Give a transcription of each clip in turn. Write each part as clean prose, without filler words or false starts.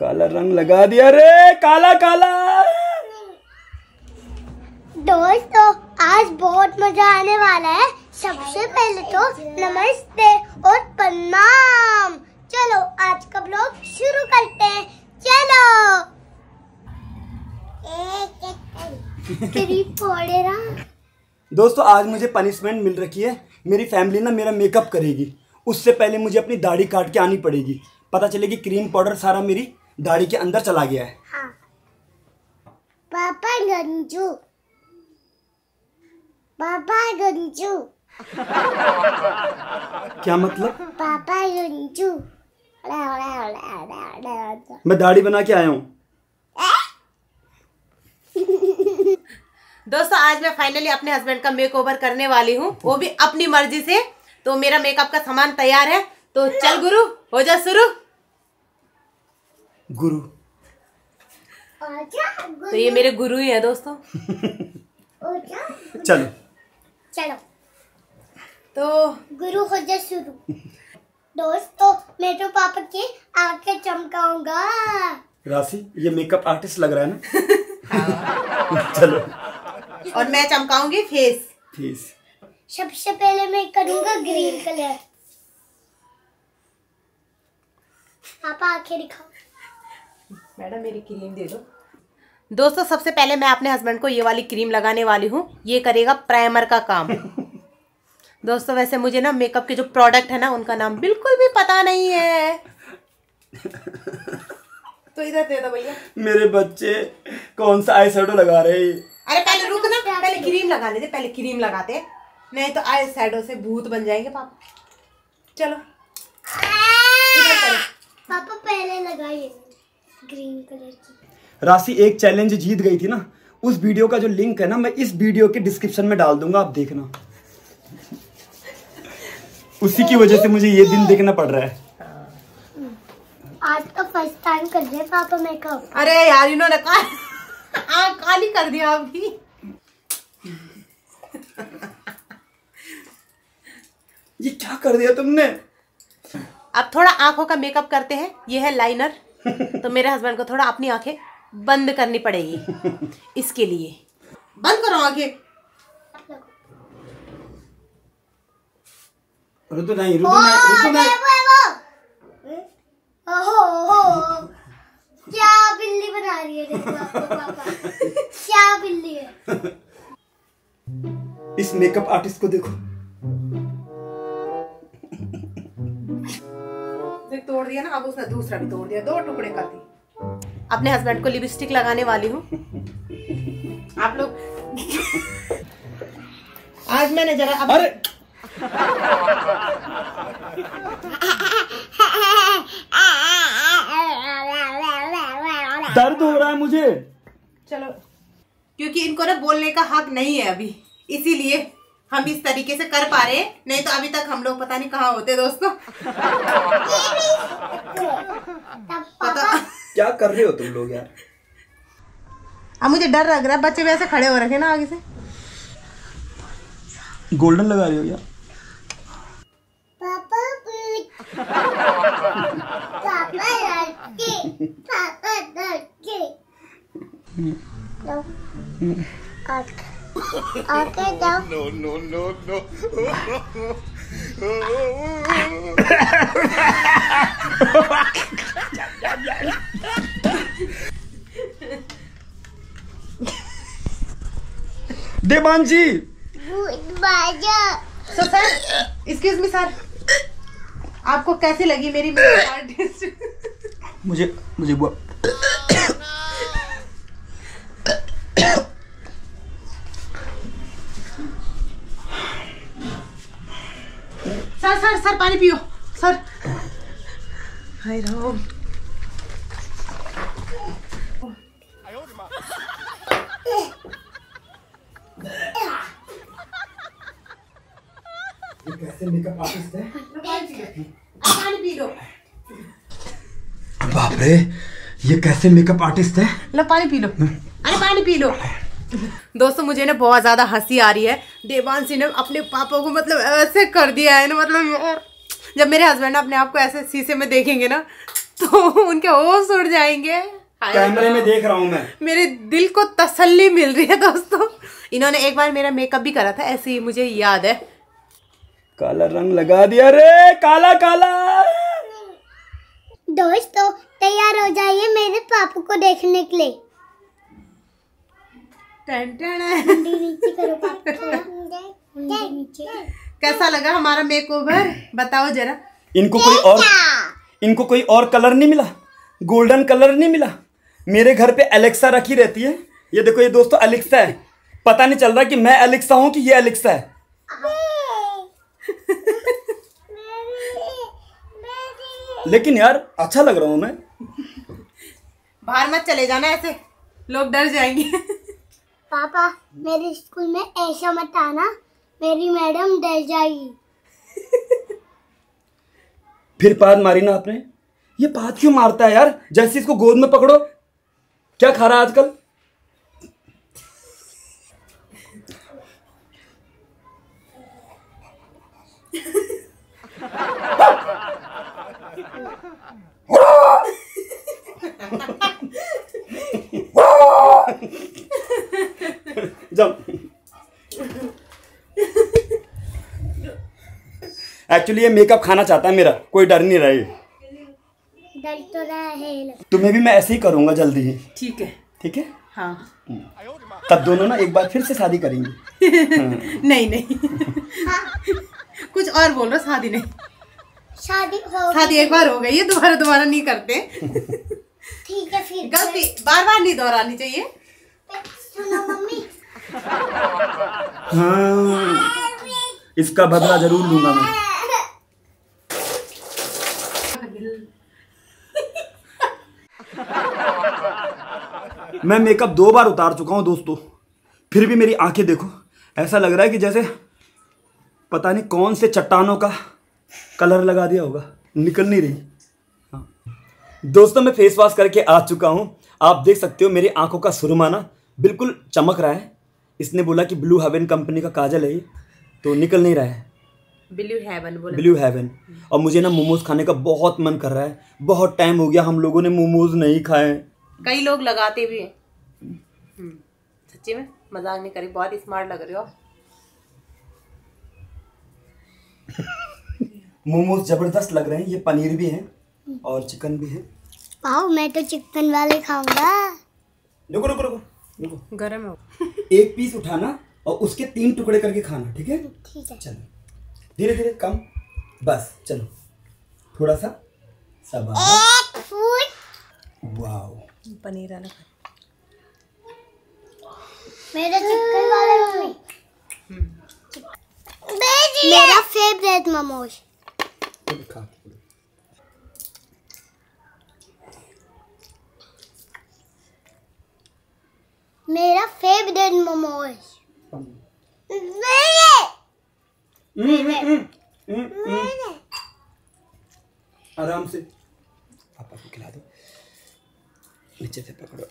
काला रंग लगा दिया रे, काला काला। दोस्तों आज बहुत मजा आने वाला है। सबसे पहले तो नमस्ते और प्रणाम। चलो आज का ब्लॉग शुरू करते हैं। चलो तेरी पड़े ना। दोस्तों आज मुझे पनिशमेंट मिल रखी है। मेरी फैमिली ना मेरा मेकअप करेगी, उससे पहले मुझे अपनी दाढ़ी काट के आनी पड़ेगी। पता चले कि क्रीम पाउडर सारा मेरी दाढ़ी के अंदर चला गया है। हाँ। पापा गंजू। क्या मतलब? पापा गंजू। मैं दाढ़ी बना के आया हूँ। दोस्तों आज मैं फाइनली अपने हस्बैंड का मेकओवर करने वाली हूँ, वो भी अपनी मर्जी से। तो मेरा मेकअप का सामान तैयार है, तो चल गुरु हो जा शुरू। गुरु तो ये मेरे गुरु ही है दोस्तों। चलो तो गुरु हो जा शुरू। दोस्तों मैं तो पापा की आंखें चमकाऊंगा। राशि ये मेकअप आर्टिस्ट लग रहा है ना। चलो और मैं चमकाऊंगी फेस। सबसे पहले मैं करूंगा ग्रीन कलर। पापा आंखें दिखाओ। मैडम मेरी क्रीम दे दो। दोस्तों सबसे पहले मैं अपने हस्बैंड को ये वाली क्रीम लगाने वाली हूँ, ये करेगा प्राइमर का काम। दोस्तों वैसे मुझे ना मेकअप के जो प्रोडक्ट है ना उनका नाम बिल्कुल भी पता नहीं है। तो इधर दे दो भैया। मेरे बच्चे कौन सा आई शेडो लगा रहे हैं? अरे पहले रुक ना, पहले क्रीम लगा लेते। पहले क्रीम लगाते, नहीं तो आई शेडो से भूत बन जाएंगे पापा। चलो पापा पहले लगाइए ग्रीन कलर की। राशि एक चैलेंज जीत गई थी ना, उस वीडियो का जो लिंक है ना मैं इस वीडियो के डिस्क्रिप्शन में डाल दूंगा, आप देखना। उसी की वजह से मुझे ये दिन देखना पड़ रहा है। आज तो फर्स्ट टाइम कर रहे पापा मेकअप। अरे यार इन्होंने काली कर दिया आपकी। ये क्या कर दिया तुमने? अब थोड़ा आंखों का मेकअप करते हैं। ये है लाइनर। तो मेरे हस्बैंड को थोड़ा अपनी आंखें बंद करनी पड़ेगी। इसके लिए बंद करो आंखें। रुको, क्या बिल्ली बना रही है पापा। क्या बिल्ली है। इस मेकअप आर्टिस्ट को देखो, तोड़ दिया ना। अब उसने दूसरा भी तोड़ दिया, दो टुकड़े कर दिए। अपने हस्बैंड को लिपस्टिक लगाने वाली हूँ। आप लोग आज मैंने जरा अरे दर्द हो रहा है मुझे। चलो क्योंकि इनको ना बोलने का हक नहीं है अभी, इसीलिए हम इस तरीके से कर पा रहे हैं, नहीं तो अभी तक हम लोग पता नहीं कहाँ होते। दोस्तों क्या कर रहे हो तुम लोग यार? अब मुझे डर लग रहा है। बच्चे वैसे खड़े हो रखे ना आगे से। गोल्डन लगा रहे हो यार। पापा no. Devanshi sir, excuse me sir, आपको कैसी लगी मेरी मेकअप आर्टिस्ट? मुझे सर पानी पियो सर। हाय राम। ये कैसे मेकअप आर्टिस्ट है? पानी पी लो। बाप रे ये कैसे मेकअप आर्टिस्ट है? लो पानी पी लो। अरे पानी पी लो। दोस्तों मुझे ना बहुत ज्यादा हंसी आ रही है। देवांशी ने अपने पापा को मतलब ऐसे कर दिया है ना, मतलब यार जब मेरे हस्बैंड अपने आप को ऐसे शीशे में देखेंगे ना तो उनके होश उड़ जाएंगे। कैमरे में देख रहा हूँ मैं, मेरे दिल को तसल्ली मिल रही है दोस्तों। इन्होंने एक बार मेरा मेकअप भी करा था ऐसे ही, मुझे याद है। काला रंग लगा दिया रे, काला काला। दोस्तों तैयार हो जाइए मेरे पापा को देखने के लिए। नीचे करो पापा। कैसा लगा हमारा मेकओवर बताओ जरा। इनको कोई और कलर नहीं मिला, गोल्डन कलर नहीं मिला। मेरे घर पे एलेक्सा रखी रहती है, ये देखो ये दोस्तों एलेक्सा है। पता नहीं चल रहा कि मैं एलेक्सा हूँ कि ये एलेक्सा है। लेकिन यार अच्छा लग रहा हूँ मैं। बाहर मत चले जाना, ऐसे लोग डर जाएंगे। पापा मेरे स्कूल में ऐसा मत आना, मेरी मैडम डर जाएगी। फिर पाद मारी ना आपने, ये पाद क्यों मारता है यार? जैसे इसको गोद में पकड़ो। क्या खा रहा है आजकल? एक्चुअली ये मेकअप खाना चाहता है मेरा, कोई डर नहीं रहा है। डर तो रहा है। तुम्हें भी मैं ऐसे ही करूंगा जल्दी ही, ठीक है? ठीक है हाँ। तब दोनों ना एक बार फिर से शादी करेंगे। हाँ। नहीं नहीं कुछ और बोल रहा, शादी नहीं। शादी एक बार हो गई है, दोबारा नहीं करते। ठीक है फिर गलती बार नहीं दोहरानी चाहिए। सुनो मम्मी हाँ, इसका बदला जरूर लूंगा मैं। मैं मेकअप 2 बार उतार चुका हूं दोस्तों, फिर भी मेरी आंखें देखो, ऐसा लग रहा है कि जैसे पता नहीं कौन से चट्टानों का कलर लगा दिया होगा, निकल नहीं रही। हाँ। दोस्तों मैं फेस वॉश करके आ चुका हूं, आप देख सकते हो मेरी आंखों का सुरमाना बिल्कुल चमक रहा है। इसने बोला कि ब्लू हेवन कंपनी का काजल है ये, तो निकल नहीं रहा है। Blue heaven. और मुझे ना मोमोज खाने का बहुत मन कर रहा है, बहुत टाइम हो गया हम लोगों ने मोमोज नहीं खाए। कई लोग लगाते भी हैं। सच्ची में मजाक नहीं करी, बहुत स्मार्ट लग रहे हो। मोमोज जबरदस्त लग रहे हैं, ये पनीर भी है और चिकन भी है। आओ मैं तो चिकन वाले खाऊंगा। रुको गरम हो। एक पीस उठाना और उसके 3 टुकड़े करके खाना, ठीक है? ठीक है चलो धीरे धीरे, कम बस, चलो थोड़ा सा पनीर वाला। मेरा चिकन वाला मम्मी, मेरा फेवरेट मोमोज। मेरा फेवरेट मोमोज। आराम से पापा को खिला दो, नीचे से पकड़ो।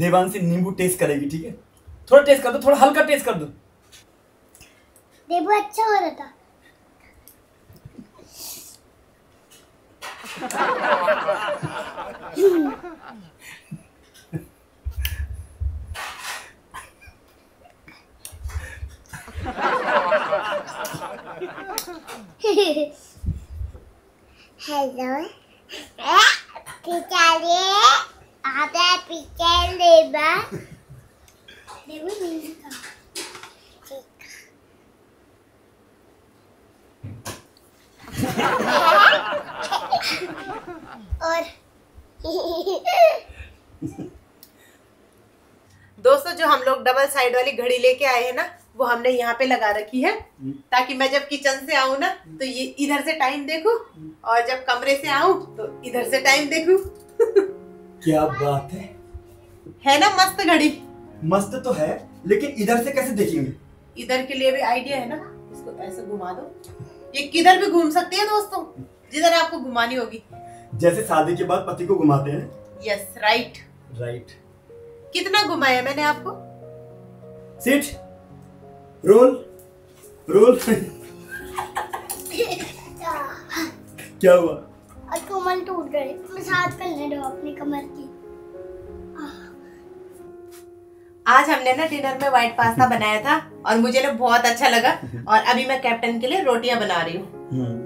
देवांशी नींबू टेस्ट करेगी, ठीक है? थोड़ा टेस्ट कर दो, थोड़ा हल्का टेस्ट कर दो। नींबू अच्छा हो रहा था। हेलो पिचारे, आधा पिचारे बा देखो नहीं था। और दोस्तों जो हम लोग डबल साइड वाली घड़ी लेके आए हैं ना, वो हमने यहाँ पे लगा रखी है ताकि मैं जब किचन से आऊँ ना तो ये इधर से टाइम देखूं, और जब कमरे से आऊँ तो इधर से टाइम देखूं। क्या बात है ना, मस्त घड़ी। मस्त तो है लेकिन इधर से कैसे देखेंगे? इधर के लिए भी आइडिया है ना, इसको ऐसे घुमा दो। ये किधर भी घूम सकती है दोस्तों, जिधर आपको घुमानी होगी, जैसे शादी के बाद पति को घुमाते हैं। Yes right. राइट कितना घुमाया मैंने आपको? Sit, roll, roll. क्या हुआ? कमर टूट गई। मसाज कर ले दो अपनी कमर की। आज हमने ना डिनर में व्हाइट पास्ता बनाया था और मुझे ना बहुत अच्छा लगा और अभी मैं कैप्टन के लिए रोटियां बना रही हूँ।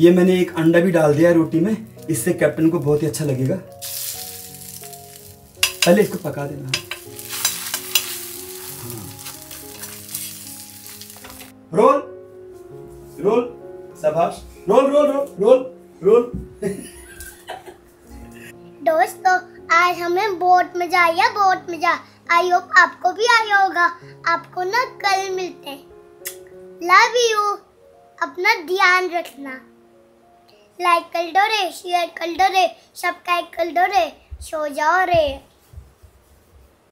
ये मैंने एक अंडा भी डाल दिया है रोटी में, इससे कैप्टन को बहुत ही अच्छा लगेगा। पहले इसको पका देना। रोल रोल शाबाश, roll roll roll roll roll. दोस्तों आज हमें बोट में जाया, बोट में जा। आई होप आपको भी आया होगा। आपको ना कल मिलते हैं। Love you. अपना ध्यान रखना। लाइक कर दो रे, शेयर कर दो रे, सब्सक्राइब कर दो रे, सो जाओ रे।